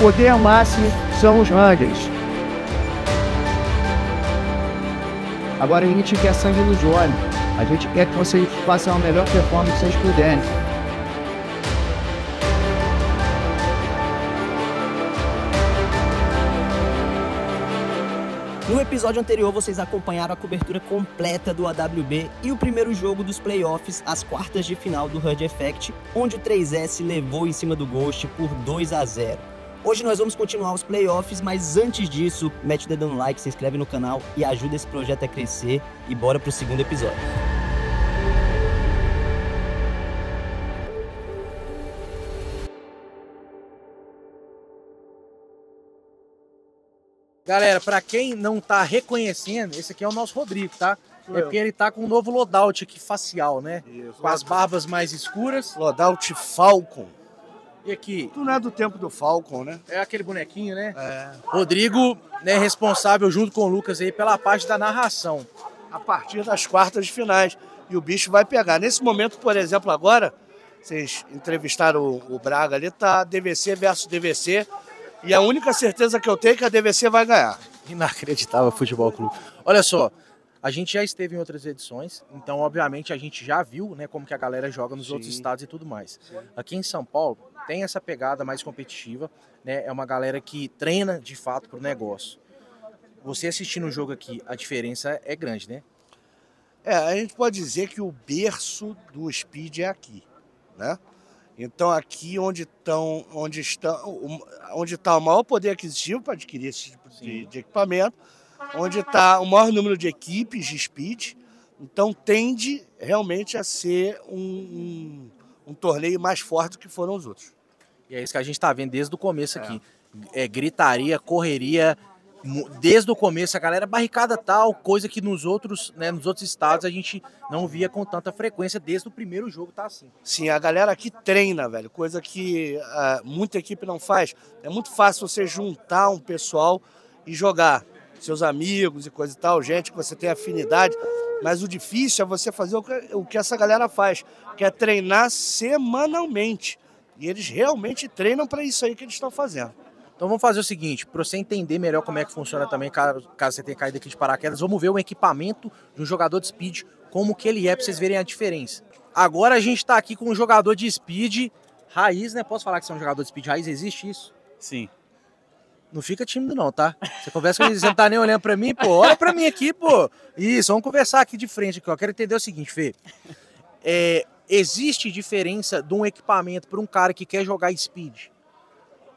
poder máximo são os Rangers. Agora a gente quer sangue nos olhos. A gente quer que vocês façam a melhor performance que vocês puderem. No episódio anterior, vocês acompanharam a cobertura completa do AWB e o primeiro jogo dos playoffs, as quartas de final do Herd Effect, onde o 3S levou em cima do Ghost por 2-0. Hoje nós vamos continuar os playoffs, mas antes disso, mete o dedão no like, se inscreve no canal e ajuda esse projeto a crescer e bora pro segundo episódio. Galera, pra quem não tá reconhecendo, esse aqui é o nosso Rodrigo, tá? É porque ele tá com um novo loadout aqui facial, né? Isso, com as barbas mais escuras. Loadout Falcon. E aqui... Tu não é do tempo do Falcon, né? É aquele bonequinho, né? É. Rodrigo, né, responsável junto com o Lucas aí pela parte da narração. A partir das quartas de finais. E o bicho vai pegar. Nesse momento, por exemplo, agora, vocês entrevistaram o Braga ali, tá? DVC versus DVC. E a única certeza que eu tenho é que a DVC vai ganhar. Inacreditável Futebol Clube. Olha só, a gente já esteve em outras edições, então obviamente a gente já viu, né, como que a galera joga nos outros estados e tudo mais. Sim. Aqui em São Paulo tem essa pegada mais competitiva, né, é uma galera que treina de fato pro negócio. Você assistindo um jogo aqui, a diferença é grande, né? É, a gente pode dizer que o berço do Speed é aqui, né? Então aqui onde está o maior poder aquisitivo para adquirir esse tipo de equipamento, onde está o maior número de equipes de Speed, então tende realmente a ser um torneio mais forte do que foram os outros. E é isso que a gente está vendo desde o começo aqui. É gritaria, correria, desde o começo a galera barricada tal, coisa que nos outros, né, nos outros estados a gente não via com tanta frequência, desde o primeiro jogo tá assim. Sim, a galera aqui treina, velho, coisa que muita equipe não faz. É muito fácil você juntar um pessoal e jogar, seus amigos e coisa e tal, gente que você tem afinidade, mas o difícil é você fazer o que essa galera faz, que é treinar semanalmente, e eles realmente treinam para isso aí que eles estão fazendo. Então vamos fazer o seguinte, para você entender melhor como é que funciona também, caso você tenha caído aqui de paraquedas, vamos ver o equipamento de um jogador de Speed, como que ele é, para vocês verem a diferença. Agora a gente está aqui com um jogador de Speed raiz, né? Posso falar que você é um jogador de Speed raiz? Existe isso? Sim. Não fica tímido não, tá? Você conversa com ele, você não tá nem olhando para mim, pô, olha para mim aqui, pô. Isso, vamos conversar aqui de frente, aqui, ó. Quero entender o seguinte, Fê. Existe diferença de um equipamento para um cara que quer jogar Speed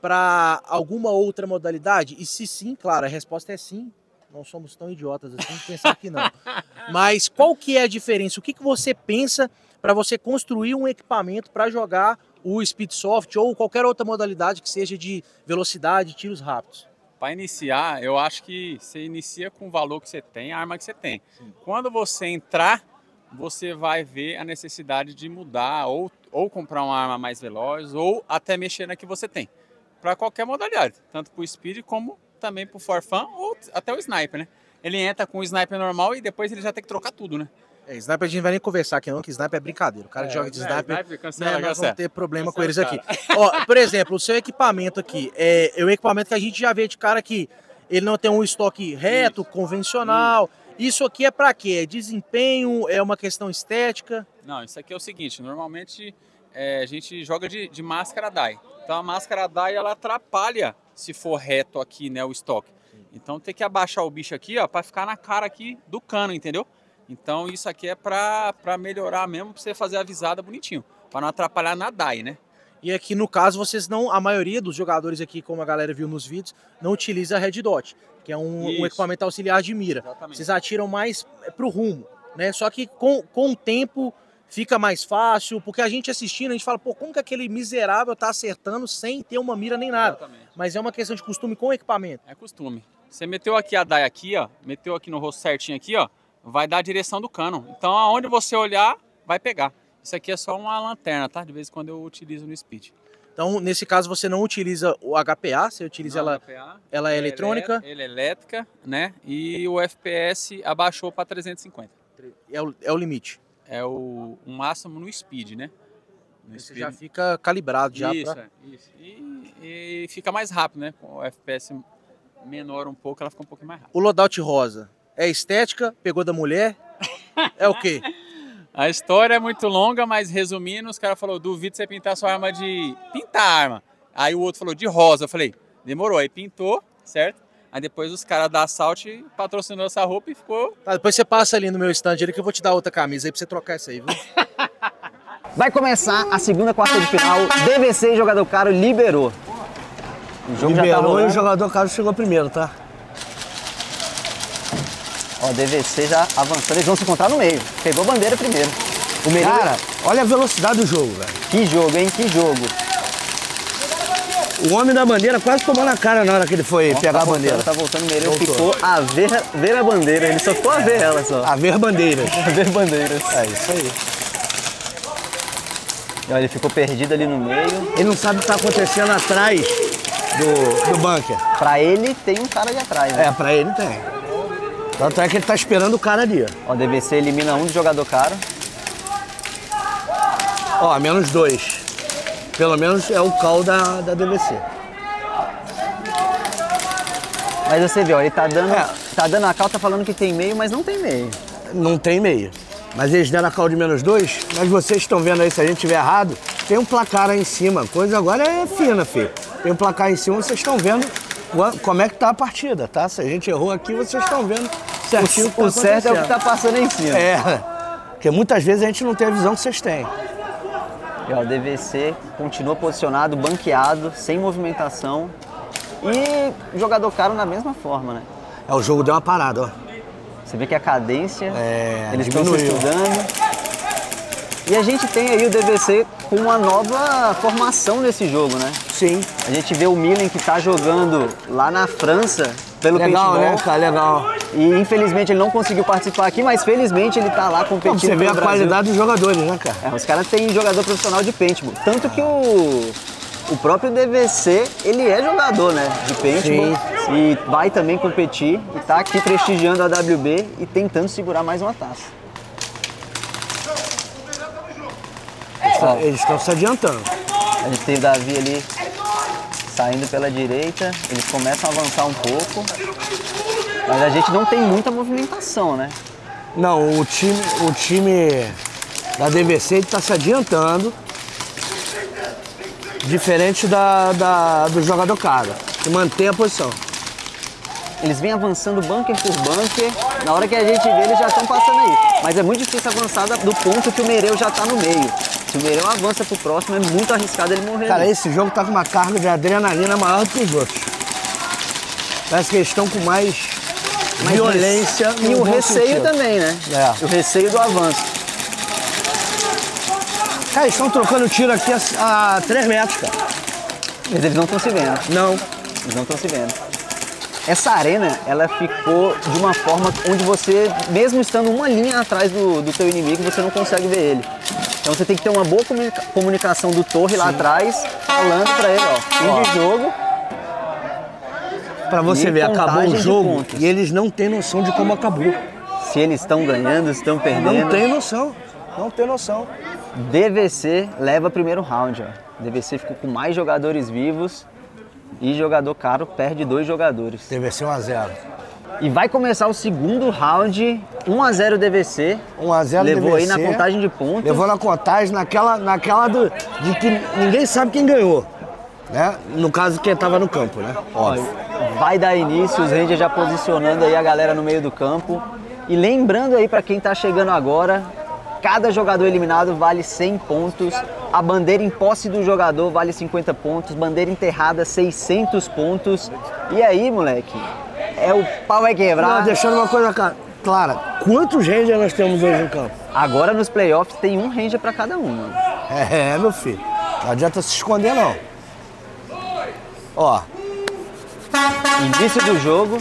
para alguma outra modalidade? E se sim, claro, a resposta é sim. Não somos tão idiotas assim, pensar que não. Mas qual que é a diferença? O que que você pensa para você construir um equipamento para jogar o Speedsoft ou qualquer outra modalidade que seja de velocidade, tiros rápidos? Para iniciar, eu acho que você inicia com o valor que você tem, a arma que você tem. Sim. Quando você entrar, você vai ver a necessidade de mudar ou comprar uma arma mais veloz ou até mexer na que você tem. Para qualquer modalidade, tanto para o Speed como também para o For Fun ou até o Sniper, né? Ele entra com o Sniper normal e depois ele já tem que trocar tudo, né? Sniper a gente não vai nem conversar aqui não, que Sniper é brincadeira. O cara que joga de Sniper, cancela, nós vamos ter problema com eles aqui. Ó, por exemplo, o seu equipamento aqui, é um equipamento que a gente já vê de cara que ele não tem um estoque reto, convencional. Isso aqui é para quê? É desempenho? É uma questão estética? Não, isso aqui é o seguinte, normalmente a gente joga de máscara DAI. Então a máscara DAI, ela atrapalha se for reto aqui, né, o estoque. Então tem que abaixar o bicho aqui, ó, para ficar na cara aqui do cano, entendeu? Então isso aqui é para melhorar mesmo, para você fazer a visada bonitinho, para não atrapalhar na DAI, né? E aqui no caso, vocês não, a maioria dos jogadores aqui, como a galera viu nos vídeos, não utiliza Red Dot, que é um equipamento auxiliar de mira. Exatamente. Vocês atiram mais pro rumo, né? Só que com o tempo fica mais fácil, porque a gente assistindo, a gente fala, pô, como que aquele miserável tá acertando sem ter uma mira nem nada? Exatamente. Mas é uma questão de costume com o equipamento. É costume. Você meteu aqui a DAI aqui, ó, meteu aqui no rosto certinho aqui, ó, vai dar a direção do cano. Então, aonde você olhar, vai pegar. Isso aqui é só uma lanterna, tá? De vez em quando eu utilizo no Speed. Então, nesse caso, você não utiliza o HPA, você utiliza não, ela, HPA, ela é eletrônica? Ela é elétrica, né? E o FPS abaixou para 350. É o limite. É o máximo no Speed, né? Você já fica calibrado já. Isso, pra... isso. E fica mais rápido, né? Com o FPS menor um pouco, ela fica um pouquinho mais rápida. O loadout rosa é estética? Pegou da mulher? É o quê? A história é muito longa, mas resumindo, os caras falaram, duvido você pintar sua arma de... Pintar a arma. Aí o outro falou, de rosa. Eu falei, demorou. Aí pintou, certo? Aí depois os caras da Assault patrocinou essa roupa e ficou... Tá, depois você passa ali no meu stand ali que eu vou te dar outra camisa aí pra você trocar essa aí, viu? Vai começar a segunda quarta de final. DVC e Jogador Caro liberou. O jogo liberou já tá rolando. E o Jogador Caro chegou primeiro, tá? Ó, o DVC já avançando, eles vão se encontrar no meio. Pegou a bandeira primeiro. O Mereu... Cara, olha a velocidade do jogo, velho. Que jogo, hein? Que jogo. O homem da bandeira quase tomou na cara na hora que ele foi pegar a bandeira. Tá voltando, o Mereu ficou a ver a bandeira. Ele só ficou a ver ela só. A ver bandeiras. A ver bandeiras. É isso aí. Olha, ele ficou perdido ali no meio. Ele não sabe o que tá acontecendo atrás do bunker. Pra ele tem um cara ali atrás, né? É, pra ele tem. Tanto é que ele tá esperando o cara ali. Ó, o DVC elimina um do Jogador Caro. Ó, menos dois. Pelo menos é o call da DVC. Mas você vê, ó, ele tá dando, tá dando a call, tá falando que tem meio, mas não tem meio. Não tem meio. Mas eles deram a call de menos dois, mas vocês estão vendo aí, se a gente tiver errado, tem um placar aí em cima. A coisa agora é fina, filho. Tem um placar em cima, vocês estão vendo como é que tá a partida, tá? Se a gente errou aqui, vocês estão vendo. O certo é o que tá passando em cima. É, porque muitas vezes a gente não tem a visão que vocês têm. E ó, o DVC continua posicionado, banqueado, sem movimentação. E o Jogador Caro na mesma forma, né? É, o jogo deu uma parada, ó. Você vê que a cadência, eles estão se estudando. E a gente tem aí o DVC com uma nova formação nesse jogo, né? Sim. A gente vê o Milen que tá jogando lá na França pelo paintball. Legal, né, cara? Legal. E infelizmente ele não conseguiu participar aqui, mas felizmente ele tá lá competindo. Você vê a qualidade dos jogadores, né, cara? É, os caras têm jogador profissional de paintball. Tanto que o próprio DVC, ele é jogador, né, de paintball. Sim. E vai também competir e tá aqui prestigiando a AWB e tentando segurar mais uma taça. Eles estão se adiantando. A gente tem o Davi ali saindo pela direita, eles começam a avançar um pouco, mas a gente não tem muita movimentação, né? Não, o time da DVC está se adiantando, diferente do Jogador Caro, que mantém a posição. Eles vêm avançando bunker por bunker, na hora que a gente vê eles já estão passando aí, mas é muito difícil avançar do ponto que o Mereu já está no meio. Se o Mereu avança pro próximo, é muito arriscado ele morrer. Cara, esse jogo tá com uma carga de adrenalina maior do que os outros. Parece que eles estão com mais violência. E o receio sentido também, né? É. O receio do avanço. Cara, eles estão trocando tiro aqui a 3 metros, cara. Mas eles não estão se vendo. Não. Eles não estão se vendo. Essa arena, ela ficou de uma forma onde você, mesmo estando uma linha atrás do teu inimigo, você não consegue ver ele. Então você tem que ter uma boa comunicação do torre lá atrás, falando pra ele, ó, fim de jogo. Pra você ver, acabou o jogo e eles não têm noção de como acabou. Se eles estão ganhando, estão perdendo. Não tem noção, não tem noção. DVC leva primeiro round, ó. DVC ficou com mais jogadores vivos e Jogador Caro perde 2 jogadores. DVC 1-0. E vai começar o segundo round, 1-0 DVC. 1-0 DVC. Levou aí na contagem de pontos. Levou na contagem, naquela de que ninguém sabe quem ganhou, né? No caso, quem tava no campo, né? Óbvio. Vai dar início, os Rangers já posicionando aí a galera no meio do campo. E lembrando aí pra quem tá chegando agora, cada jogador eliminado vale 100 pontos. A bandeira em posse do jogador vale 50 pontos. Bandeira enterrada, 600 pontos. E aí, moleque? É, o pau vai quebrar. Não, deixando uma coisa clara, quantos Rangers nós temos hoje no campo? Agora nos playoffs tem um Ranger pra cada um, mano. É, meu filho. Não adianta se esconder, não. Ó. Início do jogo.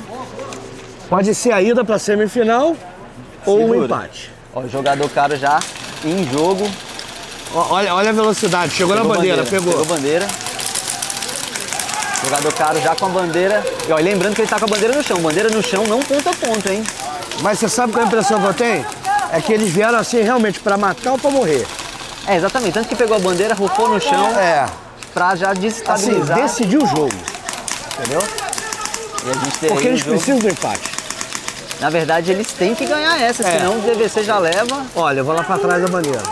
Pode ser a ida pra semifinal ou um empate. Ó, o Jogador Caro já em jogo. Ó, olha a velocidade. Chegou na bandeira, pegou. Pegou bandeira. Jogador Caro já com a bandeira. E ó, lembrando que ele tá com a bandeira no chão. Bandeira no chão não conta ponto, hein? Mas você sabe qual a impressão que eu tenho? É que eles vieram assim realmente pra matar ou pra morrer. É, exatamente. Tanto que pegou a bandeira, rufou no chão pra já desestabilizar. Assim, decidiu o jogo. Entendeu? E a gente porque eles precisam do empate. Na verdade, eles têm que ganhar essa, senão o DVC já leva. Olha, eu vou lá pra trás da bandeira.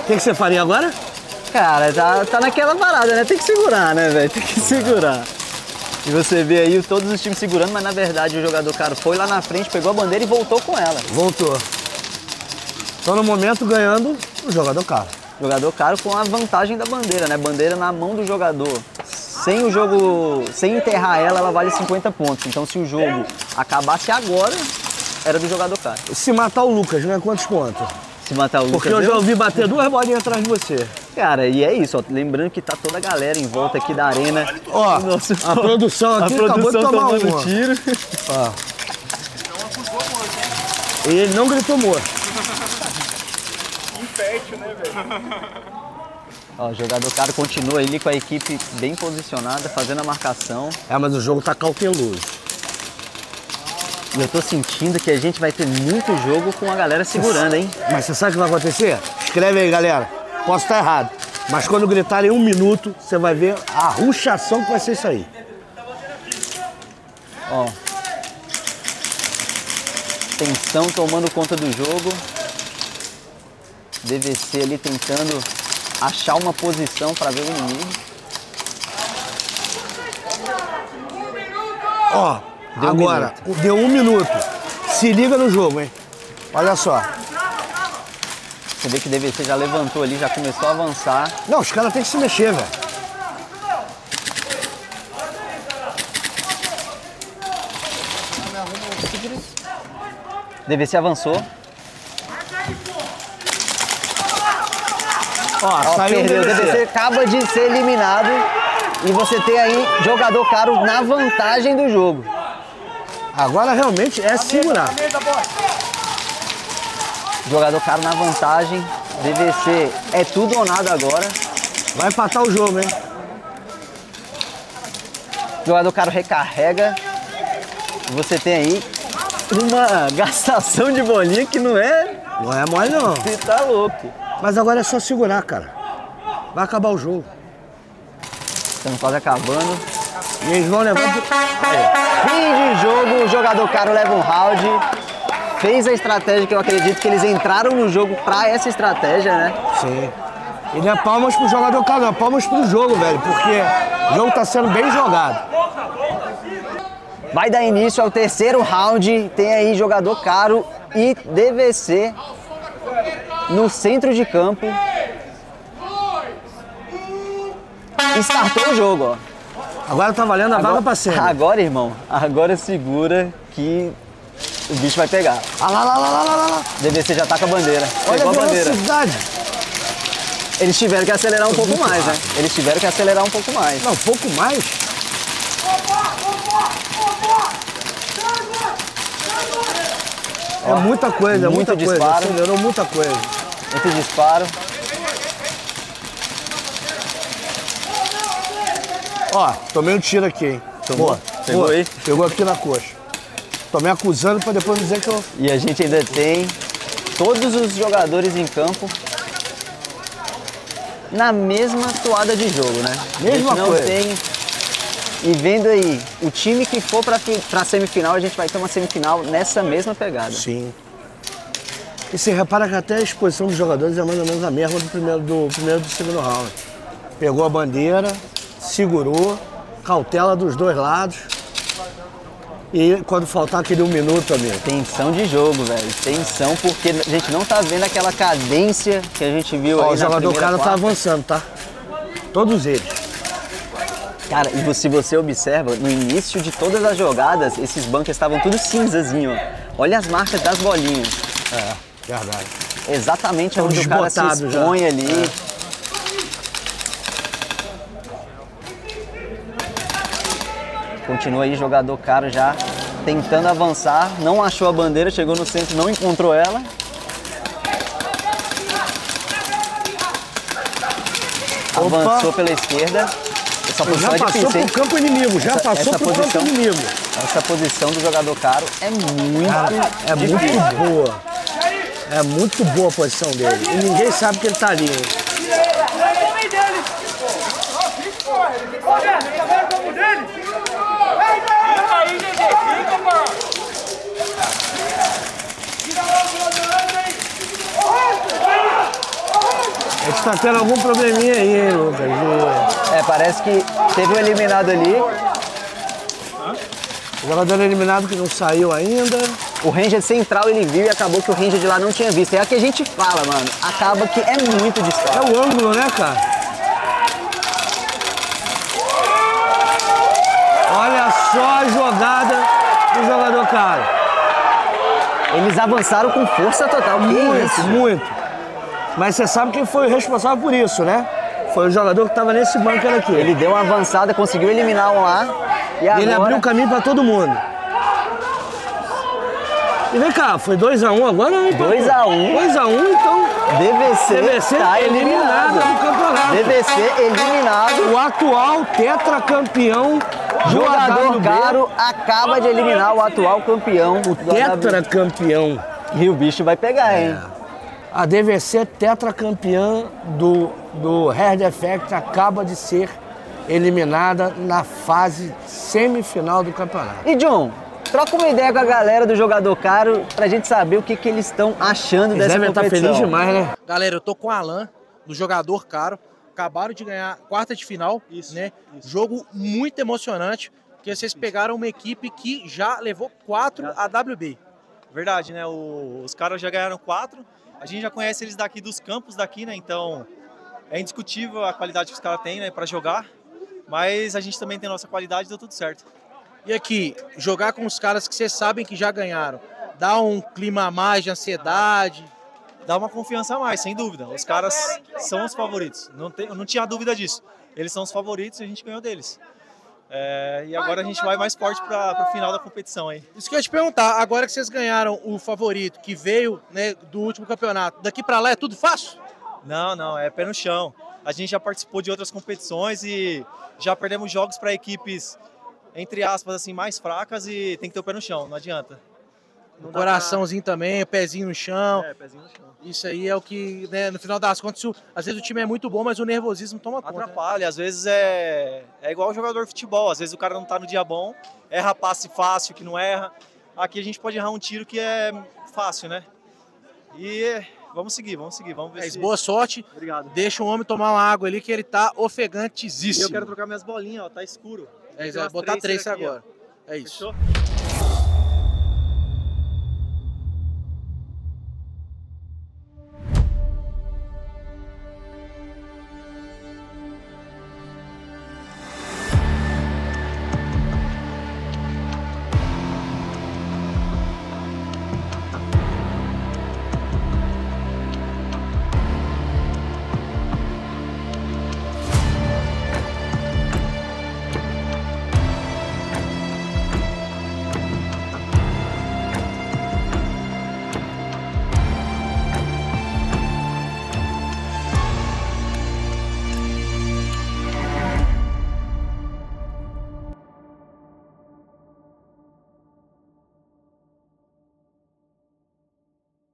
O que você faria agora? Cara, tá naquela parada, né? Tem que segurar, né, velho? Tem que segurar. E você vê aí todos os times segurando, mas na verdade o jogador Caro foi lá na frente, pegou a bandeira e voltou com ela. Voltou. Então no momento ganhando o jogador Caro. Jogador Caro com a vantagem da bandeira, né? Bandeira na mão do jogador. Sem o jogo, sem enterrar ela, ela vale 50 pontos. Então se o jogo acabasse agora, era do jogador Caro. Se matar o Lucas, não é quantos pontos? Se matar o Lucas. Porque eu já ouvi bater duas bolinhas atrás de você. Cara, e é isso, ó. Lembrando que tá toda a galera em volta aqui da arena. Ó, a produção aqui acabou de tomar um tiro. Ó. E ele não gritou morto. Impete, né, velho? Ó, o jogador Caro continua ali com a equipe bem posicionada, fazendo a marcação. É, mas o jogo tá cauteloso. E eu tô sentindo que a gente vai ter muito jogo com a galera segurando, hein? Mas você sabe o que vai acontecer? Escreve aí, galera. Posso estar errado, mas quando gritarem um minuto, você vai ver a ruchação que vai ser isso aí. Ó. Tensão tomando conta do jogo. DVC ali tentando achar uma posição para ver o inimigo. Ó, agora, deu um minuto. Se liga no jogo, hein? Olha só. Você vê que o DVC já levantou ali, já começou a avançar. Não, os caras têm que se mexer, velho. DVC avançou. Ó, saiu perdeu. O DVC acaba de ser eliminado. E você tem aí jogador Caro na vantagem do jogo. Agora realmente é segurar. Jogador Caro na vantagem, DVC é tudo ou nada agora. Vai empatar o jogo, hein? Jogador Caro recarrega. Você tem aí uma gastação de bolinha que não é... Não é mole, não. Você tá louco. Mas agora é só segurar, cara. Vai acabar o jogo. Estamos quase acabando. E eles vão levando... Fim de jogo, o jogador Caro leva um round. Fez a estratégia que eu acredito que eles entraram no jogo pra essa estratégia, né? Sim. E não é palmas pro jogador Caro, é palmas pro jogo, velho, porque o jogo tá sendo bem jogado. Vai dar início ao terceiro round, tem aí jogador Caro e DVC no centro de campo. Startou o jogo, ó. Agora tá valendo a vaga pra cima. Agora, irmão, agora segura que... O bicho vai pegar. Ah lá, lá, lá, lá, lá, lá. DVC já tá com a bandeira. Olha a velocidade. Eles tiveram que acelerar um pouco mais, né? Eles tiveram que acelerar um pouco mais. Não, um pouco mais? É muita coisa, é muita coisa. Acelerou muita coisa. Muito disparo. Ó, tomei um tiro aqui, hein? Tomou? Pegou aí? Pegou aqui na coxa. Tô me acusando pra depois dizer que eu... E a gente ainda tem todos os jogadores em campo na mesma toada de jogo, né? Mesma coisa. Tem... E vendo aí, o time que for pra semifinal, a gente vai ter uma semifinal nessa mesma pegada. Sim. E você repara que até a exposição dos jogadores é mais ou menos a mesma do segundo round. Pegou a bandeira, segurou, cautela dos dois lados. E quando faltar aquele um minuto, amigo. Tensão de jogo, velho. Tensão porque a gente não tá vendo aquela cadência que a gente viu aí na primeira quarta. O jogador Caro tá avançando, tá? Todos eles. Cara, e se você observa, no início de todas as jogadas, esses bunkers estavam tudo cinzazinho, ó. Olha as marcas das bolinhas. É, verdade. Exatamente onde o cara se expõe já. Ali. É. Continua aí, jogador Caro já tentando avançar, não achou a bandeira, chegou no centro, não encontrou ela. Opa. Avançou pela esquerda. Essa posição já é passou difícil, pro campo inimigo, já passou pro campo inimigo. Essa posição do jogador Caro é muito boa. É muito boa a posição dele. E ninguém sabe que ele tá ali. A gente tá tendo algum probleminha aí, hein, Lucas? É, parece que teve um eliminado ali. O jogador eliminado que não saiu ainda. O Ranger central ele viu e acabou que o Ranger de lá não tinha visto. É o que a gente fala, mano. Acaba que é muito distante. É o ângulo, né, cara? Olha só a jogada do jogador Caro. Eles avançaram com força total. Muito. Mas você sabe quem foi o responsável por isso, né? Foi o jogador que tava nesse banco aqui. Ele deu uma avançada, conseguiu eliminar um lá. E agora... ele abriu o caminho pra todo mundo. E vem cá, foi 2x1 agora? 2x1. 2x1, então... DVC tá eliminado do campeonato. DVC eliminado. O atual tetracampeão... Jogador Caro acaba de eliminar o atual campeão. O tetracampeão. E o bicho vai pegar, hein? A DVC tetracampeã do Herd Effect acaba de ser eliminada na fase semifinal do campeonato. E John, troca uma ideia com a galera do Jogador Caro pra gente saber o que eles estão achando dessa competição. Eles devem estar felizes demais, né? Galera, eu tô com o Alan, do Jogador Caro. Acabaram de ganhar quarta de final, né? Isso. Jogo muito emocionante, porque vocês pegaram uma equipe que já levou 4 AWB. Verdade, né? Os caras já ganharam 4. A gente já conhece eles daqui dos campos daqui, né? Então é indiscutível a qualidade que os caras têm, né, para jogar. Mas a gente também tem nossa qualidade, deu tudo certo. E aqui, jogar com os caras que vocês sabem que já ganharam, dá um clima a mais de ansiedade? Dá uma confiança a mais, sem dúvida. Os caras são os favoritos, não tinha dúvida disso. Eles são os favoritos e a gente ganhou deles. E agora a gente vai mais forte para o final da competição aí. Isso que eu ia te perguntar, agora que vocês ganharam o favorito que veio, né, do último campeonato, daqui para lá é tudo fácil? Não, é pé no chão. A gente já participou de outras competições e já perdemos jogos para equipes, entre aspas, assim, mais fracas, e tem que ter o pé no chão, não adianta. Não, coraçãozinho pra... também, pezinho no chão. É, pezinho no chão. Isso aí é o que, né, no final das contas, às vezes o time é muito bom, mas o nervosismo toma conta. Atrapalha, né? Às vezes é igual o jogador de futebol, às vezes o cara não tá no dia bom, erra passe fácil, que não erra. Aqui a gente pode errar um tiro que é fácil, né? E vamos seguir, vamos ver se... Boa sorte. Obrigado. Deixa o homem tomar uma água ali que ele tá ofegantezíssimo. Eu quero trocar minhas bolinhas, ó, tá escuro. Botar 3 aqui, agora. Ó. É isso. Fechou?